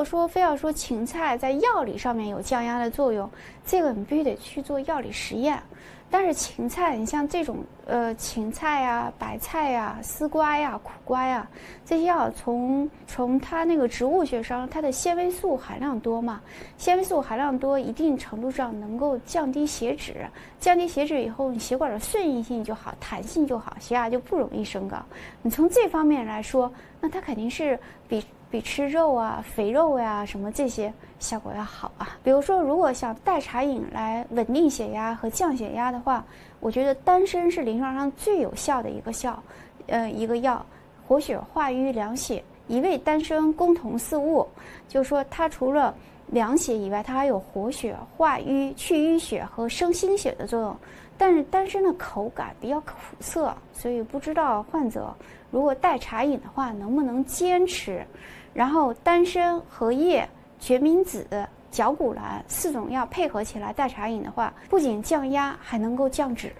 果说非要说芹菜在药理上面有降压的作用，这个你必须得去做药理实验。但是芹菜，你像这种芹菜呀、白菜呀、丝瓜呀、苦瓜呀，这些药从它那个植物学上，它的纤维素含量多嘛，纤维素含量多，一定程度上能够降低血脂，降低血脂以后，你血管的顺应性就好，弹性就好，血压就不容易升高。你从这方面来说，那它肯定是比吃肉啊、肥肉呀、什么这些效果要好啊。比如说，如果想代茶饮来稳定血压和降血压的话，我觉得丹参是临床上最有效的一个药，活血化瘀凉血，一味丹参共同四物，就是说它除了凉血以外，它还有活血化瘀、去淤血和生心血的作用。但是丹参的口感比较苦涩，所以不知道患者如果代茶饮的话能不能坚持。然后丹参、荷叶、决明子、绞股蓝4种药配合起来代茶饮的话，不仅降压，还能够降脂。